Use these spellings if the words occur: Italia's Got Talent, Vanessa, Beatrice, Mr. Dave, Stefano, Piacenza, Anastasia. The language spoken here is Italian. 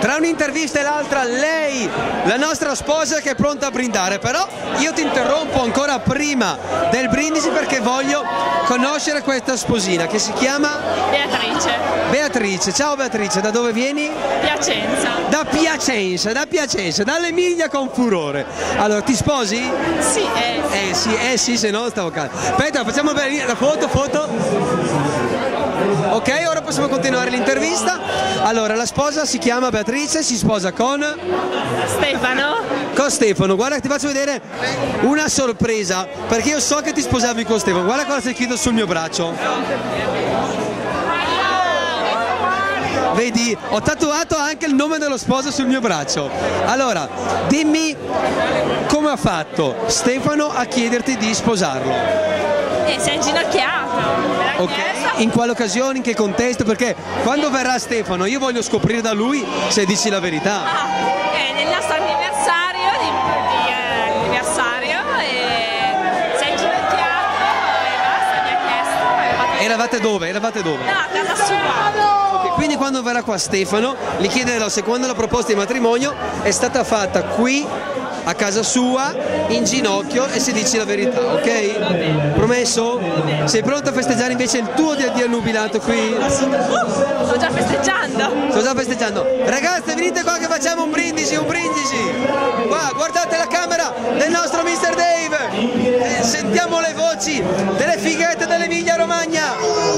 Tra un'intervista e l'altra lei, la nostra sposa, che è pronta a brindare, però io ti interrompo ancora prima del brindisi perché voglio conoscere questa sposina che si chiama... Beatrice. Beatrice, ciao Beatrice, da dove vieni? Piacenza. Da Piacenza, dall'Emilia con furore. Allora, ti sposi? Sì, eh. Sì, se no stavo calmo. Aspetta, facciamo la foto. Ok, ora possiamo continuare l'intervista. Allora, la sposa si chiama Beatrice, si sposa con... Stefano. Con Stefano, guarda che ti faccio vedere una sorpresa, perché io so che ti sposavi con Stefano. Guarda cosa ti chiedo sul mio braccio. Vedi, ho tatuato anche il nome dello sposo sul mio braccio. Allora, dimmi come ha fatto Stefano a chiederti di sposarlo. Si è inginocchiato. Okay. In quale occasione, in che contesto? Perché quando verrà Stefano io voglio scoprire da lui se dici la verità. Nel nostro anniversario, si è inginocchiato e basta, mi ha chiesto. Eravate dove? No, a casa sua. Okay. Quindi quando verrà qua Stefano, gli chiederò se quando la proposta di matrimonio è stata fatta qui a casa sua, in ginocchio, e si dice la verità, ok? Promesso? Sei pronto a festeggiare invece il tuo di addio al nubilato qui? Sto già festeggiando! Ragazze, venite qua che facciamo un brindisi, Qua, guardate la camera del nostro Mr. Dave! Sentiamo le voci delle fighette dell'Emilia Romagna!